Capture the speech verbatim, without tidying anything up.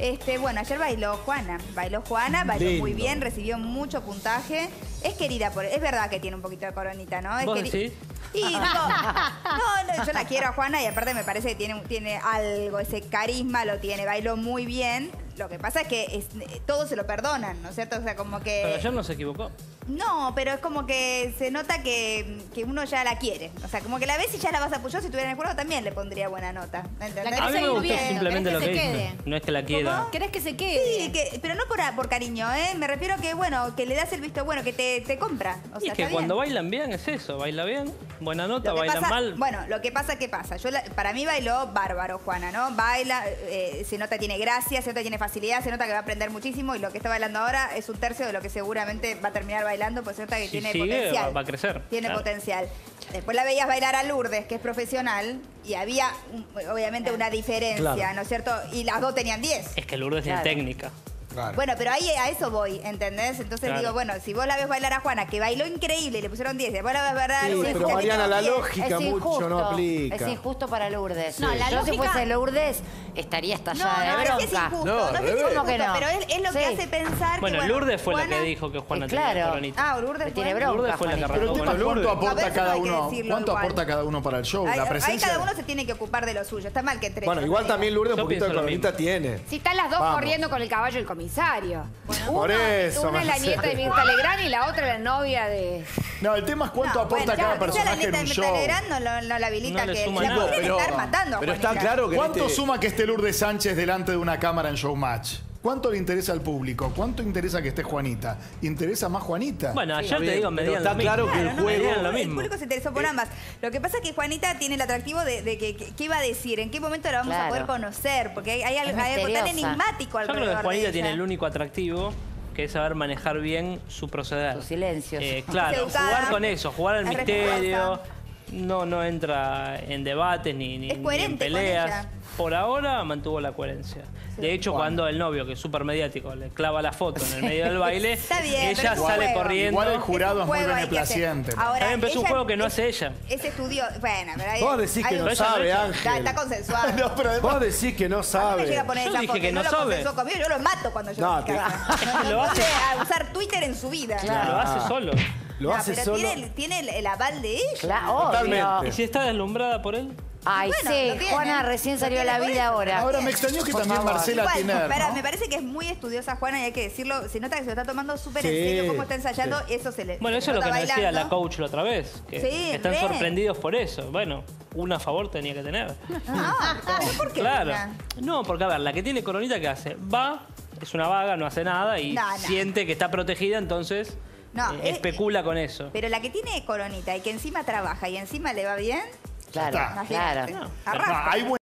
Este, bueno, ayer bailó Juana, bailó Juana, bailó Lindo. Muy bien, recibió mucho puntaje. Es querida por... Es verdad que tiene un poquito de coronita, ¿no? Es ¿Vos queri... sí? Y no, no, no, yo la quiero a Juana y aparte me parece que tiene, tiene algo, ese carisma lo tiene, bailó muy bien. Lo que pasa es que es, todos se lo perdonan, ¿no es cierto? O sea, como que... Pero ayer no se equivocó. No, pero es como que se nota que, que uno ya la quiere. O sea, como que la ves y ya la vas a apoyar. Si tuviera en el juego también le pondría buena nota. ¿Entendés? A mí me gustó bien. Simplemente ¿Querés que lo que se quede? No, no es que la quiera. ¿Querés que se quede? Sí, que, pero no por, por cariño, ¿eh? Me refiero a que, bueno, que le das el visto bueno, que te, te compra. O sea, y es que cuando bien. Bailan bien es eso. Baila bien, buena nota, bailan pasa, mal. Bueno, lo que pasa, ¿qué pasa? Yo la, para mí bailó bárbaro, Juana, ¿no? Baila, eh, se nota tiene gracia, se nota tiene facilidad, se nota que va a aprender muchísimo y lo que está bailando ahora es un tercio de lo que seguramente va a terminar bailando, pues se nota que si tiene sigue, potencial. Va a crecer. Tiene claro. potencial. Después la veías bailar a Lourdes, que es profesional, y había un, obviamente una diferencia, claro. ¿no es cierto? Y las dos tenían diez. Es que Lourdes claro. tiene técnica. Claro. Bueno, pero ahí a eso voy, ¿entendés? Entonces claro. digo, bueno, si vos la ves bailar a Juana, que bailó increíble y le pusieron diez, después la ves bailar a Lourdes. Sí, pero Mariana, la lógica mucho no aplica. Es injusto para Lourdes. Sí. No, la Yo lógica... si fuese Lourdes estaría estallada de bronca. No, no es que es injusto, no, no es que es injusto, que no. pero es, es lo sí. que hace pensar bueno, que... Bueno, Lourdes fue Juana... la que dijo que Juana claro. tenía coronita. Ah, Lourdes tiene bronca. Lourdes fue la que arrancó. Pero el tema, ¿cuánto aporta cada uno? ¿Cuánto aporta cada uno para el show? La presencia. Ahí cada uno se tiene que ocupar de lo suyo, está mal que entre. Bueno, igual también Lourdes un poquito de coronita tiene. Si están las dos corriendo con el caballo y el comisario. Bueno, Por una, eso, una es la nieta de Mirtha Legrand y la otra la novia de... No, el tema es cuánto no, aporta bueno, cada claro, personaje en un show. La nieta de Mirtha Legrand no, no la habilita no que... Suma la pueden pero, estar matando a Pero Juanita. Está claro que... ¿Cuánto este... suma que esté Lourdes Sánchez delante de una cámara en Showmatch? ¿Cuánto le interesa al público? ¿Cuánto interesa que esté Juanita? ¿Interesa más Juanita? Bueno, ayer sí, te digo, me Está claro mismo. que claro, el juego... No, no, el público se interesó por ambas. Lo que pasa es que Juanita tiene el atractivo de, de que, que, que iba a decir, en qué momento la vamos claro. a poder conocer, porque hay, hay algo, hay algo tan enigmático alrededor de Yo creo que Juanita tiene el único atractivo... que es saber manejar bien su proceder. Su silencio. Eh, claro, jugar con eso, jugar al misterio... No, no entra en debates ni, ni, ni en peleas. Por ahora mantuvo la coherencia. Sí. De hecho, Juana. cuando el novio, que es súper mediático, le clava la foto en el medio del baile, bien, ella sale juego. corriendo. Igual el jurado es, es muy beneplaciente. Ahora empezó un juego que no es, hace ella. Ese estudió. Bueno, pero ahí. Vos decís que no sabe, Ángel. Está, está consensuado. No, pero además, vos decís que no sabe. Yo dije foto, que no, no sabe. Lo conmigo, yo lo mato cuando yo no, no, lo hace a usar Twitter en su vida. Claro, lo hace solo. Lo no, hace pero solo. Tiene, el, tiene el, el aval de ella. Claro, totalmente. ¿Y si está deslumbrada por él? Ay, bueno, sí, tiene, Juana recién salió a la vida ahora. Ahora me extrañó que también Marcela Igual, tiene... Espera, ¿no? Me parece que es muy estudiosa Juana y hay que decirlo, se nota que se lo está tomando súper sí, en serio, cómo está ensayando, sí. eso se le Bueno, eso es lo que bailando. decía la coach la otra vez, que sí, están re. sorprendidos por eso. Bueno, una a favor tenía que tener. No, ¿por qué? Claro. Una? No, porque a ver, la que tiene coronita, ¿qué hace? Va, es una vaga, no hace nada y no, no. siente que está protegida, entonces... No, eh, es, especula con eso. Pero la que tiene coronita y que encima trabaja y encima le va bien, claro, claro. No, arrastra.